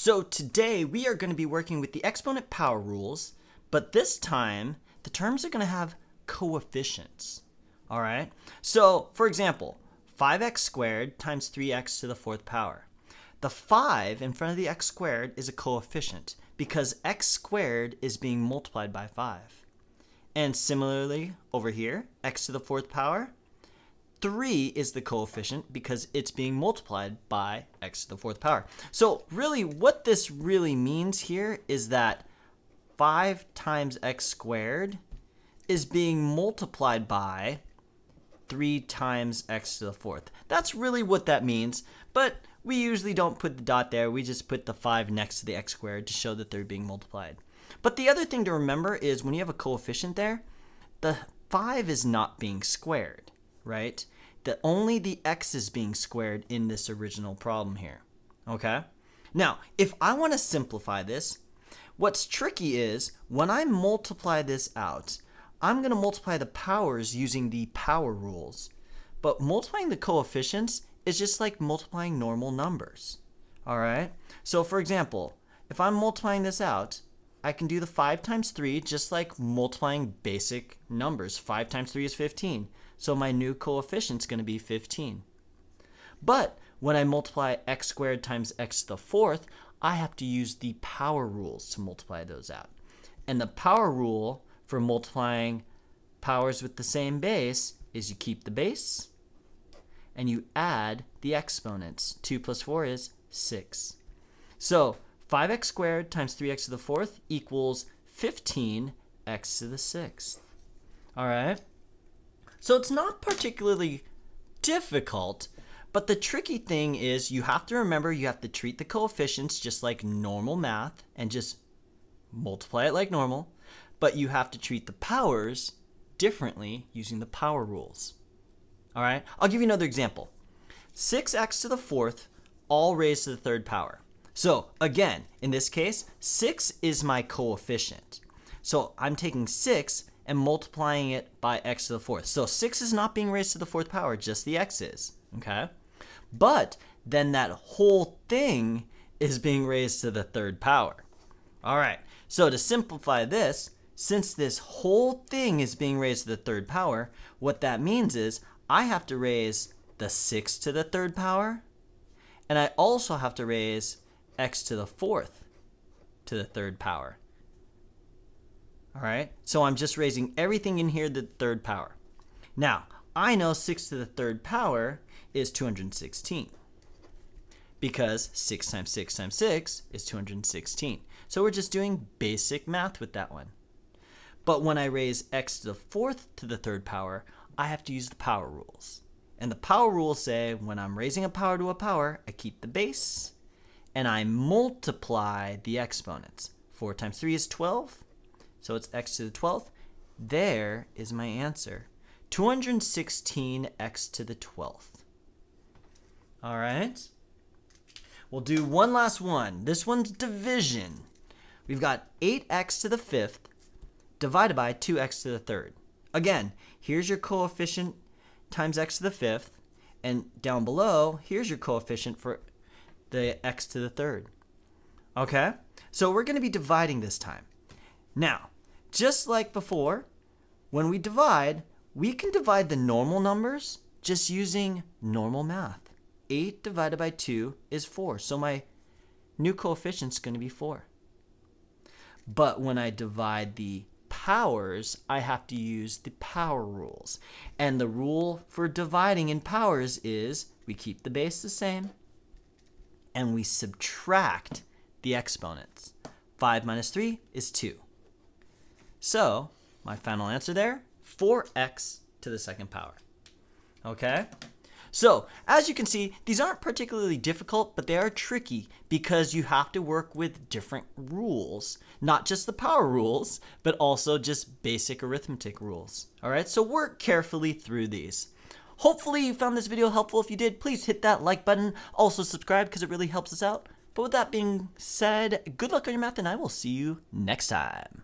So today we are going to be working with the exponent power rules, but this time the terms are going to have coefficients. All right. So for example, 5x squared times 3x to the fourth power. The 5 in front of the x squared is a coefficient because x squared is being multiplied by 5. And similarly over here, x to the fourth power, 3 is the coefficient because it's being multiplied by x to the fourth power. So really what this really means here is that 5 times x squared is being multiplied by 3 times x to the fourth. That's really what that means, but we usually don't put the dot there. We just put the 5 next to the x squared to show that they're being multiplied. But the other thing to remember is when you have a coefficient there, the 5 is not being squared, right? Only the x is being squared in this original problem here, okay? Now, if I want to simplify this, what's tricky is when I multiply this out, I'm going to multiply the powers using the power rules. But multiplying the coefficients is just like multiplying normal numbers, all right? So for example, if I'm multiplying this out, I can do the 5 times 3 just like multiplying basic numbers. 5 times 3 is 15. So my new coefficient's going to be 15. But when I multiply x squared times x to the fourth, I have to use the power rules to multiply those out. And the power rule for multiplying powers with the same base is you keep the base and you add the exponents. 2 plus 4 is 6. So 5x squared times 3x to the fourth equals 15x to the sixth. All right? So it's not particularly difficult, but the tricky thing is you have to remember you have to treat the coefficients just like normal math and just multiply it like normal, but you have to treat the powers differently using the power rules. All right? I'll give you another example. 6x to the fourth all raised to the third power. So again, in this case, 6 is my coefficient. So I'm taking 6 and multiplying it by x to the fourth. So 6 is not being raised to the fourth power, just the x is, okay? But then that whole thing is being raised to the third power. All right, so to simplify this, since this whole thing is being raised to the third power, what that means is I have to raise the 6 to the third power, and I also have to raise x to the fourth to the third power. All right, so I'm just raising everything in here to the third power. Now, I know 6 to the third power is 216 because 6 times 6 times 6 is 216. So we're just doing basic math with that one. But when I raise x to the fourth to the third power, I have to use the power rules. And the power rules say when I'm raising a power to a power, I keep the base, and I multiply the exponents. 4 times 3 is 12, so it's x to the 12th. There is my answer, 216x to the 12th. All right, we'll do one last one. This one's division. We've got 8x to the 5th divided by 2x to the 3rd. Again, here's your coefficient times x to the 5th, and down below, here's your coefficient for the x to the 3rd. Okay, so we're going to be dividing this time. Now, just like before, when we can divide the normal numbers just using normal math. 8 divided by 2 is 4, so my new coefficient's going to be 4. But when I divide the powers, I have to use the power rules. And the rule for dividing in powers is we keep the base the same, and we subtract the exponents. 5 minus 3 is 2. So my final answer there, 4x to the second power. Okay? So as you can see, these aren't particularly difficult, but they are tricky because you have to work with different rules, not just the power rules, but also just basic arithmetic rules. All right? So work carefully through these. Hopefully you found this video helpful. If you did, please hit that like button. Also subscribe because it really helps us out. But with that being said, good luck on your math and I will see you next time.